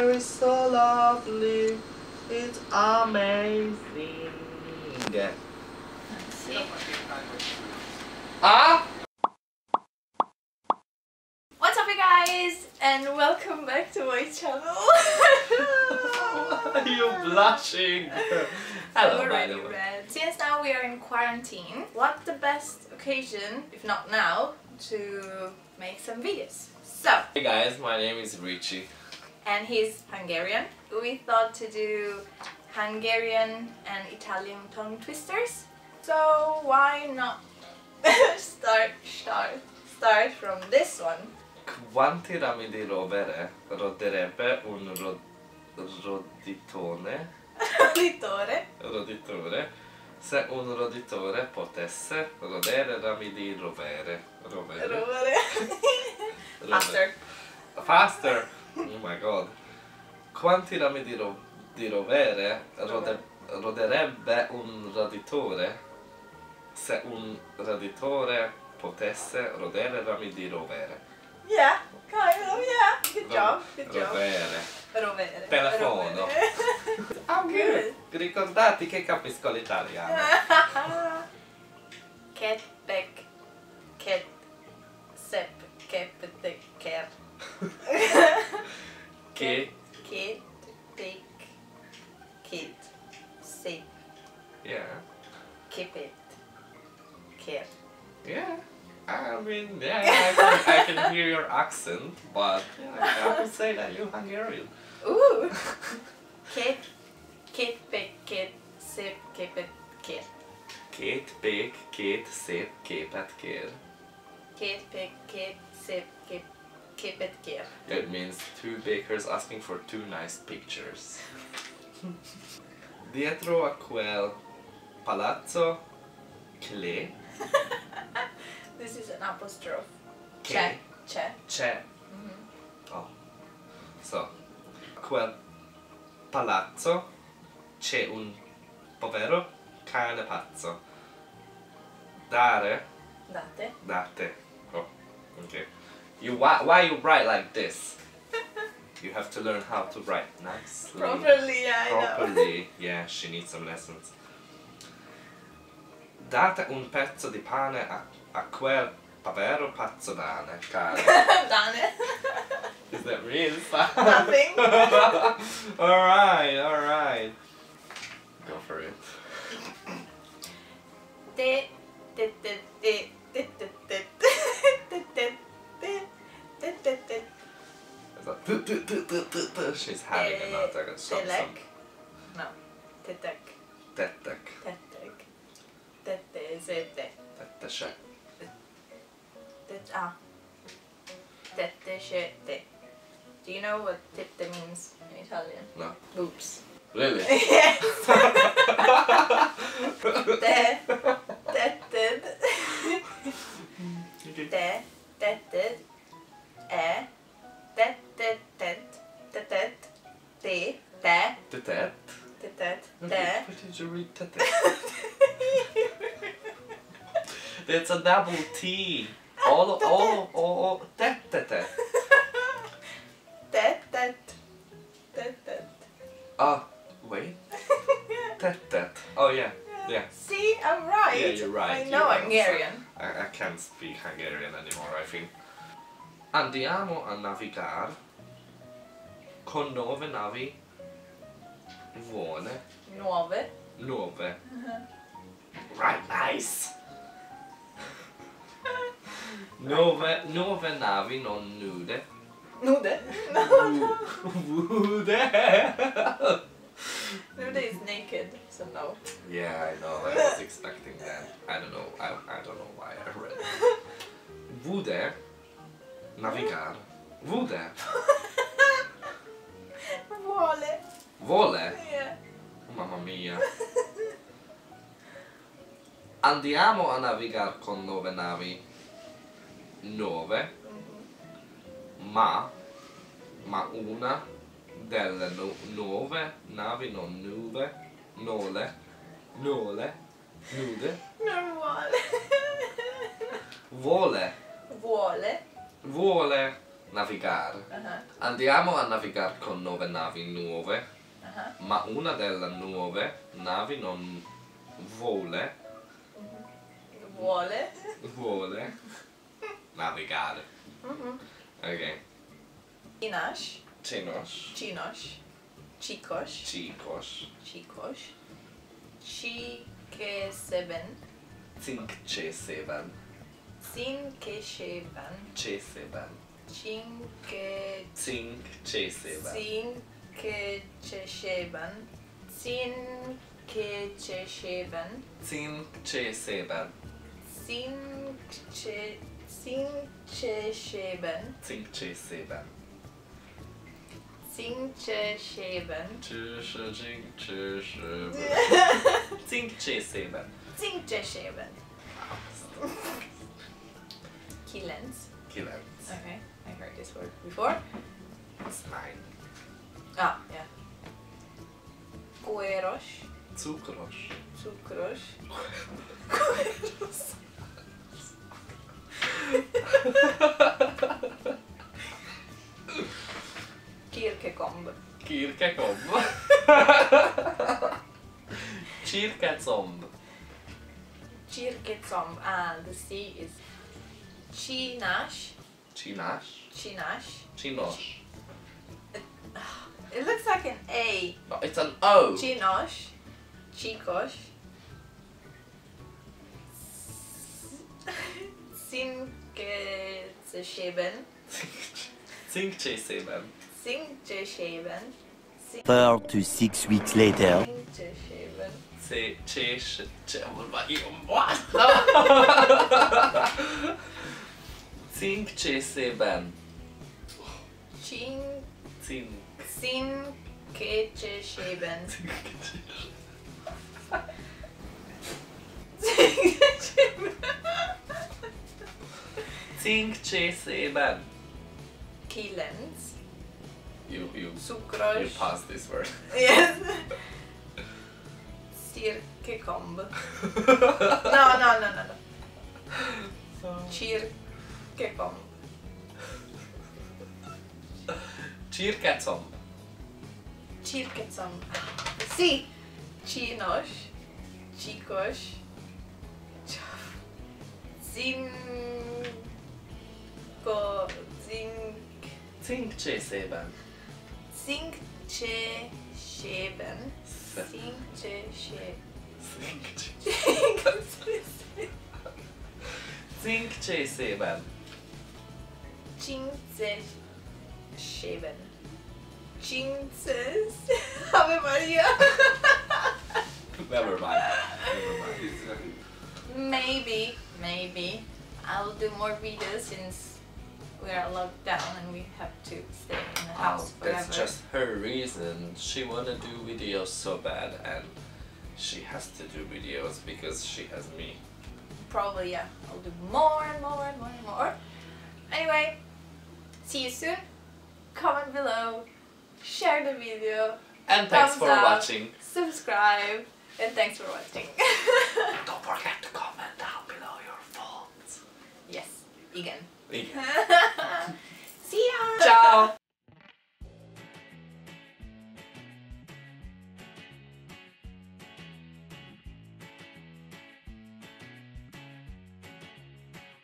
It's so lovely, it's amazing. Yeah. See? What's up you guys and welcome back to my channel. You're blushing. Hello, already red. Since now we are in quarantine, what's the best occasion, if not now, to make some videos? So hey guys, my name is Richie. And he's Hungarian. We thought to do Hungarian and Italian tongue twisters. So why not start from this one? Quanti rami di rovere roderebbe un roditone? Roditore? Roditore. Se un roditore potesse rodere rami di rovere. Rovere. Rovere. Faster. Faster. Oh my god. Quanti rami di rovere roderebbe un roditore se un roditore potesse rodere rami di rovere? Yeah, kind of, yeah. Good job, good job. Rovere. Rovere. Telefono. I'm good. Ricordati che capisco l'italiano. Ketbek. Ket. Sep. Keptek. Ker. Kid, kid, big, kid, sip. Yeah. Keep it. Kid. Yeah. I mean, yeah, I can hear your accent, but yeah, I would say that you're Hungarian. Ooh. Kid, kid, big, kid, sip, keep it, kid. Kid, big, kid, sip, keep it, kid. Kid, big, kid, sip, keep it. Keep it here. That means two bakers asking for two nice pictures. Dietro a quel palazzo c'è. This is an apostrophe. C'è. C'è. C'è. Oh. So, quel palazzo c'è un povero cane pazzo. Dare. Date. Date. Oh, okay. Why you write like this? You have to learn how to write nicely. Properly, yeah, properly. I know. Yeah, she needs some lessons. Date un pezzo di pane a quel povero pazzo cane. Cane. Is that real? Nothing. Alright, alright. Go for it. She's having another shot. No. Tetek. Tetek. Tetek. Tete zete. Tete she. Tete ah. Tete she te. Do you know what tete means in Italian? No. Boobs. Really? Yes. Te. Teted. Te. Teted. E. Tet, tet, tet, tet, tet, te, te, te, tet, te, tet, te. What did you read? Te, te. It's a double T. All, te, te, te. Te, tet, te, tet. Ah, wait. Te, tet. Oh yeah, yeah. See, I'm right. Yeah, you're right. I know Hungarian. I can't speak Hungarian anymore, I think. Andiamo a navigar con 9 navi buone. 9? 9. Right, nice! 9 navi non nude. Nude? No, no. Nude! Nude is naked, so no. Yeah, I know, I was expecting that. I don't know, I don't know why I read it. Vude. Navigar. Vude. Vole. Vole? Yeah. Mamma mia. Andiamo a navigar con 9 navi. 9. Ma una delle 9 navi non nude. Nole. Nude. Non vuole. Vuole. Vuole. Vuole navigare. Andiamo a navigare con 9 navi nuove, ma una delle 9 navi non vuole navigare. Ok. Inas. Chinos. Chinos. Chicos. Chicos. Chicos. Cinque seven. Cinque seven. Cinque seven. Cinque seven. Cinque. Cinque seven. Cinque seven. Cinque seven. Cinque seven. Cinque seven. Cinque seven. Cinque seven. Cinque seven. Cinque seven. Cinque seven. Kilens. Kilens. Okay, I heard this word before. It's mine. Ah, yeah. Cueros. Sucros. Sucros. Cueros. Kirkekomb. Kirkekomb. Cirkecomb. Cirkecomb. Ah, the C is Chinash. Chinash. Chinash. Chinosh. It looks like an A. No, it's an O. Chinosh. Chikosh. Cinqueceben. Cinqueceben. 4 to 6 weeks later. What? Cinqueceben. Cinqueceben. Cinqueceben. Kilens. You passed this word. Yes. Cirkecomb. No. Cirkecomb. Cirkecomb. Cirkecomb. See. Chinosh. Chikosh. Zinko. Zink. Cinqueceben. Cinqueceben. Cinqueceben. Cinqueceben. Ave Maria. Never mind. Maybe I'll do more videos since we are locked down and we have to stay in the house forever. That's just her reason. She wanna do videos so bad, and she has to do videos because she has me. Probably, yeah. I'll do more and more. Anyway, see you soon. Comment below, share the video, and thanks for watching. Subscribe, and thanks for watching. Don't forget to comment down below your thoughts. Yes, again. See ya! Ciao!